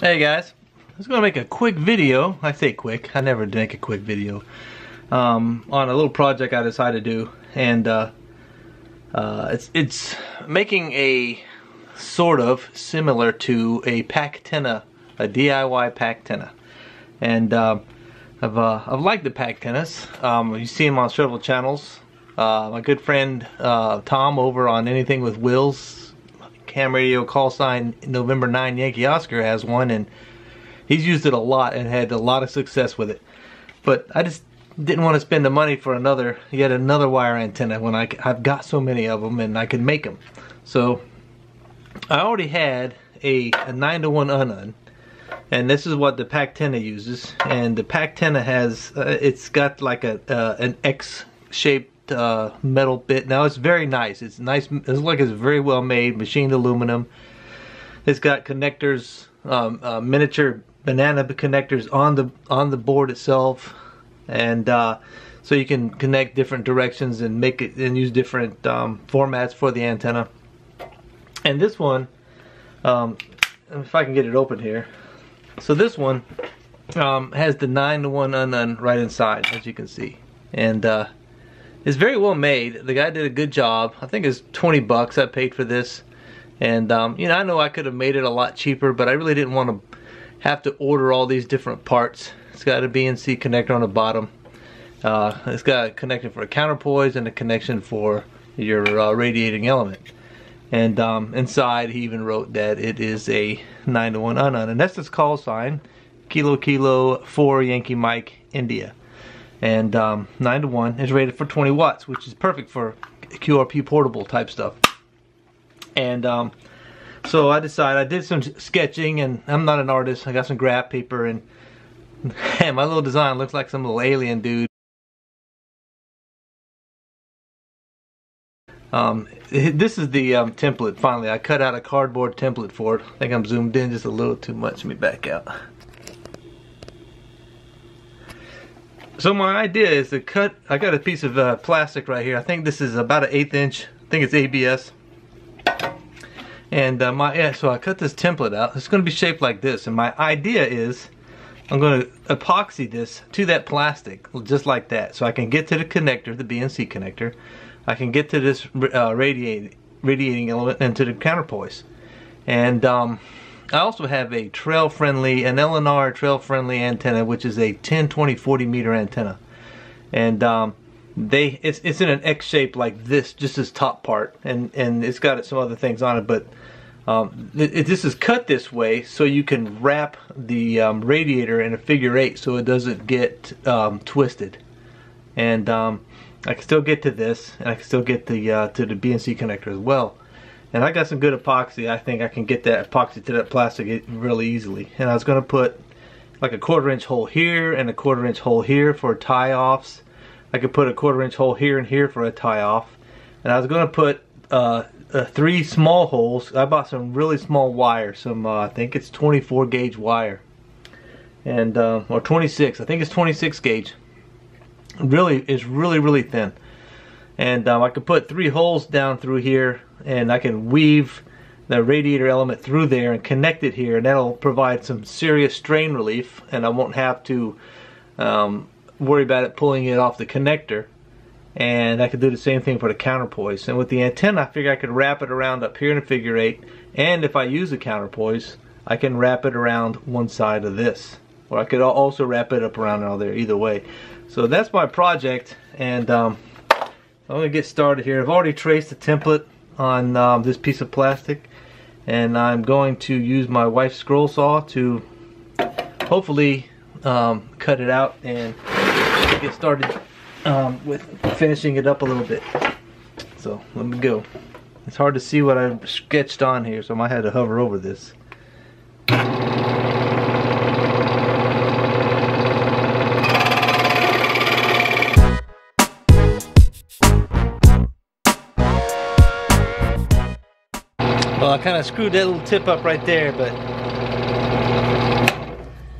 Hey guys, I was gonna make a quick video. I say quick, I never make a quick video on a little project I decided to do, and it's making a sort of similar to a Packtenna, a DIY Packtenna, and I've liked the Packtennas. You see them on several channels. My good friend Tom over on Anything with Wills, Ham Radio # November 9 Yankee Oscar, has one, and he's used it a lot and had a lot of success with it. But I just didn't want to spend the money for yet another wire antenna when I've got so many of them and I can make them. So I already had a 9-1 unun, and this is what the Packtenna uses. And the Packtenna has it's got like an X-shaped metal bit. Now it's very nice. It's nice. It's like it's very well made, machined aluminum. It's got connectors, miniature banana connectors on the board itself, and so you can connect different directions and make it and use different formats for the antenna. And this one, if I can get it open here, so this one has the 9-1 unun right inside, as you can see, and it's very well made. The guy did a good job. I think it's $20 I paid for this, and you know, I know I could have made it a lot cheaper, but I really didn't want to have to order all these different parts. It's got a BNC connector on the bottom. It's got a connection for a counterpoise and a connection for your radiating element. And inside, he even wrote that it is a 9-1 unun, and that's its call sign: KK 4 Yankee Mike India. And 9-1 is rated for 20 watts, which is perfect for QRP portable type stuff. And so I did some sketching, and I'm not an artist. I got some graph paper, and man, my little design looks like some little alien dude. This is the template. Finally, I cut out a cardboard template for it. I think I'm zoomed in just a little too much. Let me back out. So my idea is to cut, I got a piece of plastic right here. I think this is about an 1/8 inch. I think it's ABS. And so I cut this template out. It's going to be shaped like this. And my idea is I'm going to epoxy this to that plastic, just like that. So I can get to the connector, the BNC connector. I can get to this radiating element and to the counterpoise. And I also have a trail friendly, an LNR trail friendly antenna, which is a 10, 20, 40 meter antenna, and it's in an X shape like this, just this top part, and it's got some other things on it, but this is cut this way so you can wrap the radiator in a figure 8 so it doesn't get twisted, and I can still get to this, and I can still get to the BNC connector as well. And I got some good epoxy. I think I can get that epoxy to that plastic really easily. And I was going to put like a 1/4 inch hole here and a 1/4 inch hole here for tie-offs. I could put a 1/4 inch hole here and here for a tie-off. And I was going to put 3 small holes. I bought some really small wire. Some, I think it's 24 gauge wire. And, or 26. I think it's 26 gauge. Really, it's really, really thin. And I could put 3 holes down through here, and I can weave the radiator element through there and connect it here, and that'll provide some serious strain relief, and I won't have to worry about it pulling it off the connector. And I could do the same thing for the counterpoise. And with the antenna, I figure I could wrap it around up here in a figure 8, and if I use a counterpoise, I can wrap it around one side of this, or I could also wrap it up around all there, either way. So that's my project, and I'm going to get started here. I've already traced the template on this piece of plastic, and I'm going to use my wife's scroll saw to hopefully cut it out and get started with finishing it up a little bit. So let me go. It's hard to see what I sketched on here, so I might have to hover over this. Well, I kind of screwed that little tip up right there, but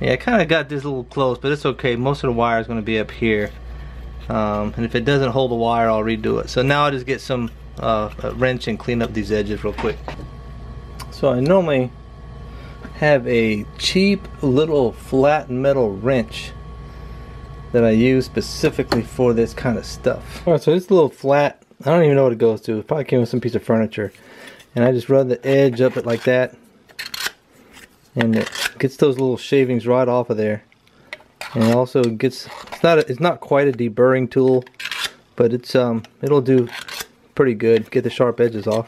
yeah, I kind of got this a little close, but it's okay. Most of the wire is going to be up here, and if it doesn't hold the wire, I'll redo it. So now I just get some a wrench and clean up these edges real quick. So I normally have a cheap little flat metal wrench that I use specifically for this kind of stuff. Alright, so this little flat, I don't even know what it goes to. It probably came with some piece of furniture. And I just rub the edge up it like that. And it gets those little shavings right off of there. And it also gets, it's not quite a deburring tool, but it's it'll do pretty good. Get the sharp edges off.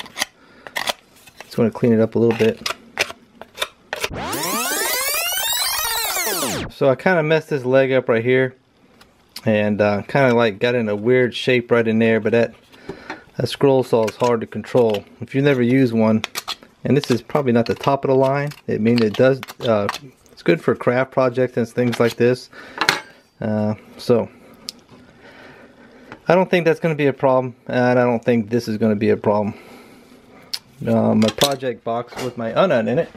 Just want to clean it up a little bit. So I kind of messed this leg up right here, and kind of like got in a weird shape right in there, but that scroll saw is hard to control if you never use one. And this is probably not the top of the line. I mean, it does, it's good for craft projects and things like this. So I don't think that's going to be a problem, and I don't think this is going to be a problem. My project box with my unun in it.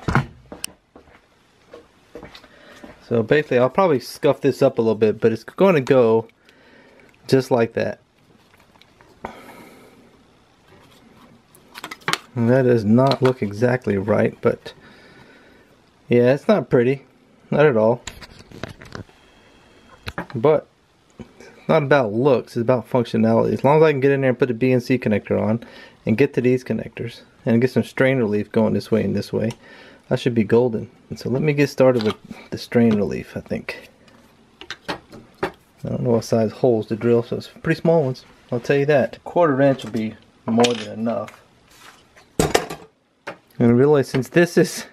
So basically, I'll probably scuff this up a little bit, but it's going to go just like that. And that does not look exactly right, but yeah, it's not pretty, not at all. But it's not about looks, it's about functionality. As long as I can get in there and put the BNC connector on and get to these connectors and get some strain relief going this way and this way, I should be golden. And so let me get started with the strain relief, I think. I don't know what size holes to drill, so it's pretty small ones, I'll tell you that. 1/4 inch will be more than enough. And I realize since this is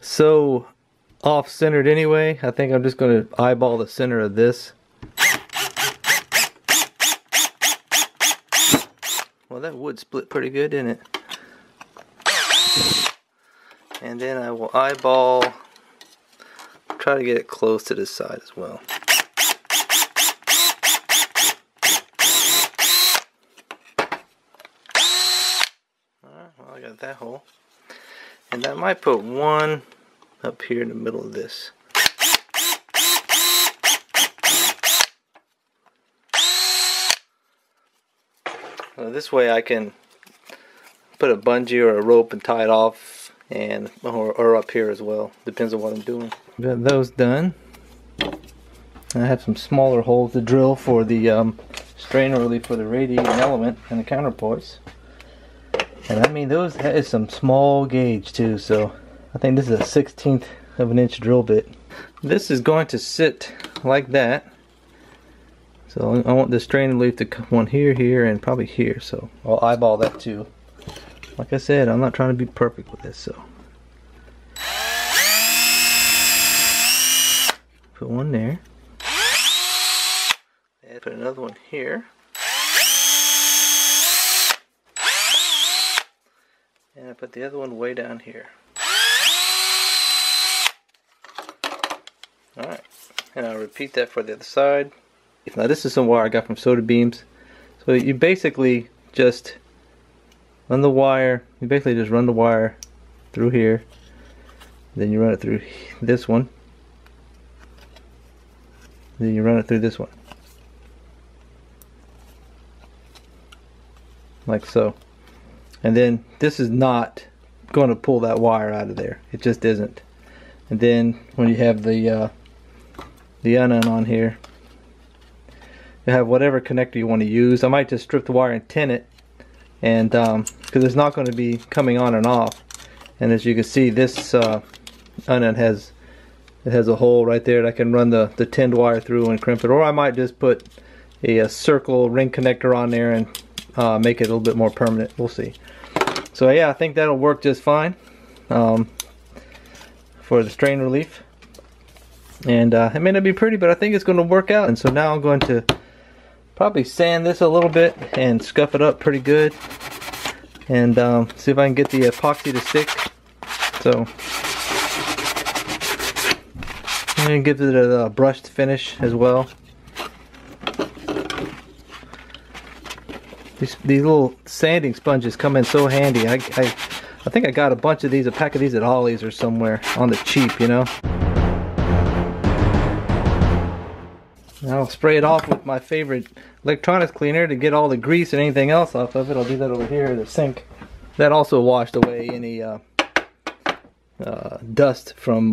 so off-centered anyway, I think I'm just going to eyeball the center of this. Well, that wood split pretty good, didn't it? And then I will eyeball, try to get it close to this side as well. Alright, well I got that hole. And I might put one up here in the middle of this. So this way I can put a bungee or a rope and tie it off. And or up here as well, depends on what I'm doing. Got those done. I have some smaller holes to drill for the strain relief for the radiating element and the counterpoise. And I mean, those is some small gauge too, so I think this is a 1/16 of an inch drill bit. This is going to sit like that. So I want the strain relief to come on here, here, and probably here, so I'll eyeball that too. Like I said, I'm not trying to be perfect with this, so. Put one there. And put another one here. And I put the other one way down here. Alright, and I'll repeat that for the other side. Now this is some wire I got from Soda Beams. So you basically just run the wire through here, then you run it through this one, then you run it through this one, like so. And then this is not going to pull that wire out of there, it just isn't. And then when you have the unun on here, you have whatever connector you want to use. I might just strip the wire and tin it, and because it's not going to be coming on and off. And as you can see, this unun has a hole right there that I can run the tinned wire through and crimp it. Or I might just put a circle ring connector on there and make it a little bit more permanent. We'll see. So yeah, I think that'll work just fine for the strain relief. And it may not be pretty, but I think it's going to work out. And so now I'm going to probably sand this a little bit and scuff it up pretty good, and see if I can get the epoxy to stick. So I'm going to give it a brushed finish as well. These little sanding sponges come in so handy. I think I got a bunch of these, a pack of these at Ollie's or somewhere on the cheap, you know. Now I'll spray it off with my favorite electronics cleaner to get all the grease and anything else off of it. I'll do that over here in the sink. That also washed away any dust from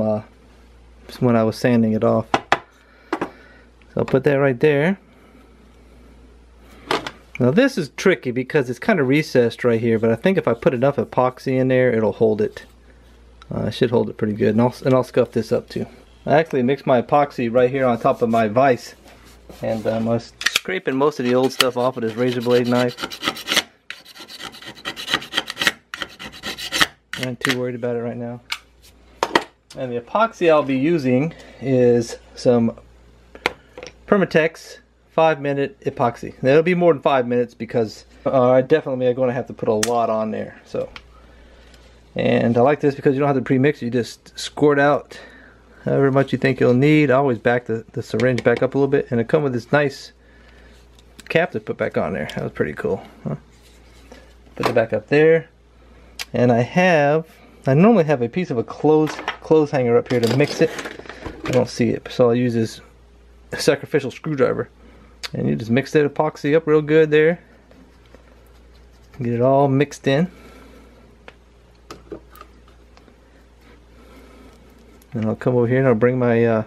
when I was sanding it off. So I'll put that right there. Now this is tricky because it's kind of recessed right here, but I think if I put enough epoxy in there, it'll hold it. It should hold it pretty good, and I'll scuff this up too. I actually mixed my epoxy right here on top of my vise, and I was scraping most of the old stuff off with this razor blade knife. I'm not too worried about it right now. And the epoxy I'll be using is some Permatex 5-minute epoxy. Now, it'll be more than 5 minutes because I definitely am going to have to put a lot on there. So, and I like this because you don't have to pre-mix. You just squirt out however much you think you'll need. I always back the syringe back up a little bit, and it comes with this nice cap to put back on there. That was pretty cool. Huh? Put it back up there, and I normally have a piece of a clothes hanger up here to mix it. I don't see it, so I'll use this sacrificial screwdriver. And you just mix that epoxy up real good there. Get it all mixed in. And I'll come over here and I'll bring my, so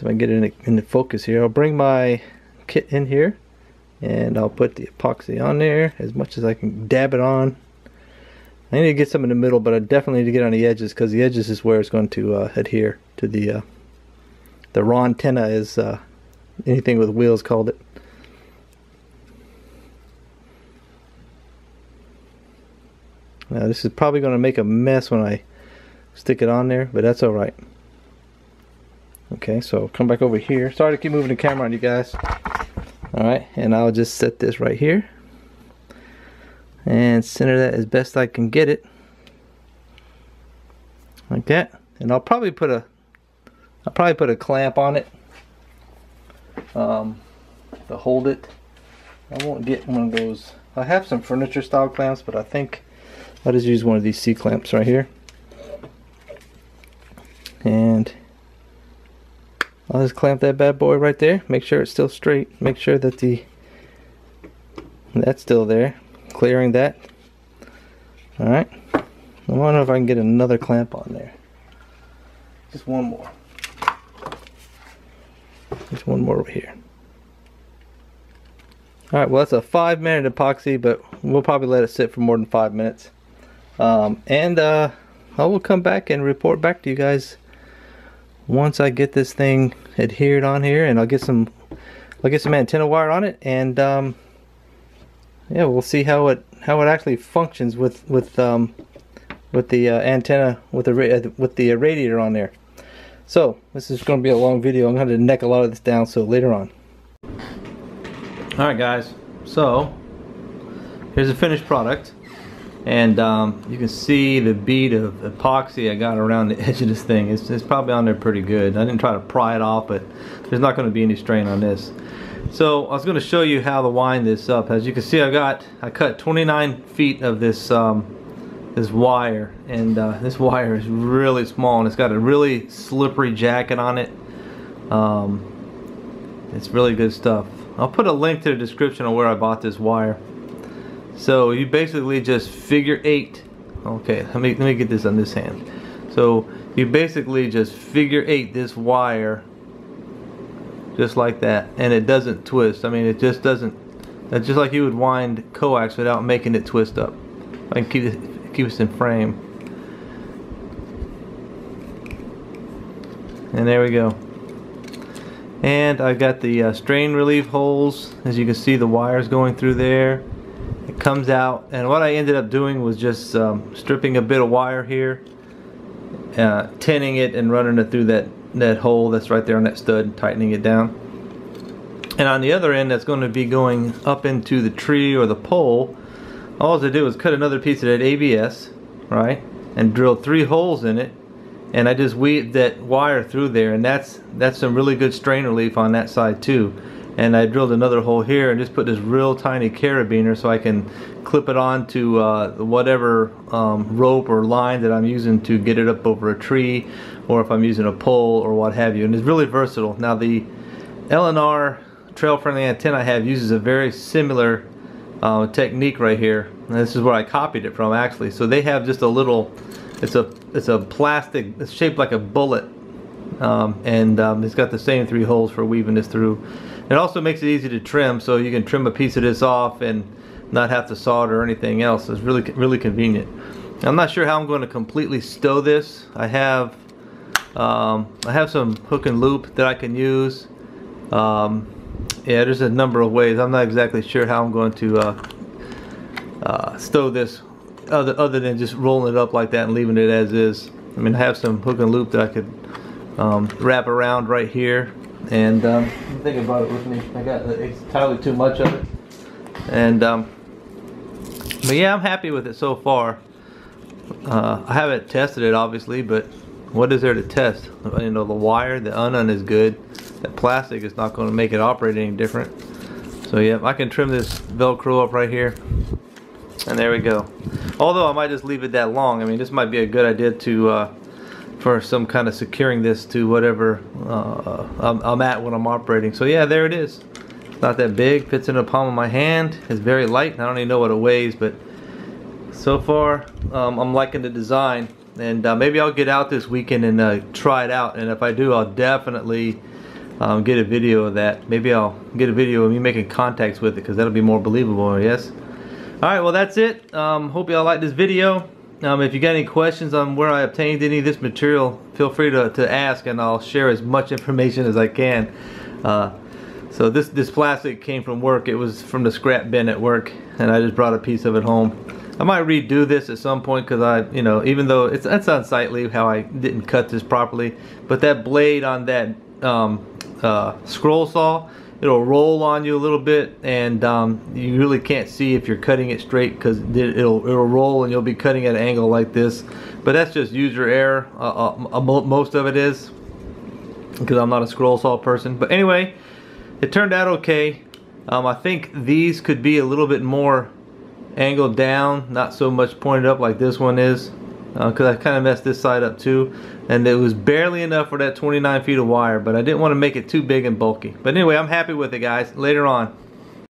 I can get it in the focus here, I'll bring my kit in here and I'll put the epoxy on there as much as I can dab it on. I need to get some in the middle, but I definitely need to get on the edges because the edges is where it's going to adhere to the Rontenna is Anything with Wills called it. Now this is probably going to make a mess when I stick it on there, but that's alright. Okay, so come back over here. Sorry to keep moving the camera on you guys. Alright, and I'll just set this right here and center that as best I can get it, like that. And I'll probably put a clamp on it to hold it. I won't get one of those. I have some furniture style clamps, but I think I'll just use one of these C-clamps right here, and I'll just clamp that bad boy right there. Make sure it's still straight, make sure that that's still there, clearing that. Alright, I wonder if I can get another clamp on there, just one more. There's one more over here. Alright, well that's a 5-minute epoxy, but we'll probably let it sit for more than 5 minutes. And I will come back and report back to you guys once I get this thing adhered on here, and I'll get some antenna wire on it, and yeah, we'll see how it actually functions with the antenna with the radiator on there. So, this is going to be a long video. I'm going to neck a lot of this down, so later on. Alright guys, so here's the finished product. And you can see the bead of epoxy I got around the edge of this thing. It's probably on there pretty good. I didn't try to pry it off, but there's not going to be any strain on this. So, I was going to show you how to wind this up. As you can see, I cut 29 feet of this this wire, and this wire is really small, and it's got a really slippery jacket on it. It's really good stuff. I'll put a link to the description on where I bought this wire. So you basically just figure 8. Okay, let me get this on this hand. So you basically just figure 8 this wire just like that, and it doesn't twist. I mean, it just doesn't. That's just like you would wind coax without making it twist up. I can keep us in frame, and there we go. And I've got the strain relief holes. As you can see, the wires going through there. It comes out, and what I ended up doing was just stripping a bit of wire here, tinning it, and running it through that hole that's right there on that stud, tightening it down. And on the other end, that's going to be going up into the tree or the pole. All I had to do was cut another piece of that ABS, right, and drill 3 holes in it, and I just weaved that wire through there, and that's some really good strain relief on that side too. And I drilled another hole here and just put this real tiny carabiner so I can clip it on to whatever rope or line that I'm using to get it up over a tree, or if I'm using a pole or what have you. And it's really versatile. Now the LNR trail friendly antenna I have uses a very similar technique right here, and this is where I copied it from actually. So they have just a little It's a plastic, it's shaped like a bullet, and it's got the same three holes for weaving this through. It also makes it easy to trim, so you can trim a piece of this off and not have to solder or anything else. It's really convenient. I'm not sure how I'm going to completely stow this. I have some hook and loop that I can use. Yeah, there's a number of ways. I'm not exactly sure how I'm going to stow this other than just rolling it up like that and leaving it as is. I mean, I have some hook and loop that I could wrap around right here, and I'm thinking about it with me. I got entirely too much of it, and but yeah, I'm happy with it so far. I haven't tested it obviously, but what is there to test? You know, the wire, the unun is good. That plastic is not going to make it operate any different. So yeah, I can trim this Velcro up right here, and there we go. Although I might just leave it that long. I mean, this might be a good idea to for some kind of securing this to whatever I'm at when I'm operating. So yeah, there it is. It's not that big. Fits in the palm of my hand. It's very light. I don't even know what it weighs, but so far I'm liking the design. And maybe I'll get out this weekend and try it out, and if I do, I'll definitely get a video of that. Maybe I'll get a video of me making contacts with it, because that'll be more believable, I guess. Alright, well that's it. Hope y'all liked this video. If you got any questions on where I obtained any of this material, feel free to ask, and I'll share as much information as I can. So this plastic came from work. It was from the scrap bin at work, and I just brought a piece of it home. I might redo this at some point, because you know, even though it's unsightly how I didn't cut this properly, but that blade on that scroll saw, it'll roll on you a little bit, and you really can't see if you're cutting it straight, because it'll roll, and you'll be cutting at an angle like this. But that's just user error. Most of it is, because I'm not a scroll saw person. But anyway, it turned out okay. I think these could be a little bit more angled down, not so much pointed up like this one is, because I kind of messed this side up too, and it was barely enough for that 29 feet of wire, but I didn't want to make it too big and bulky. But anyway, I'm happy with it, guys. Later on.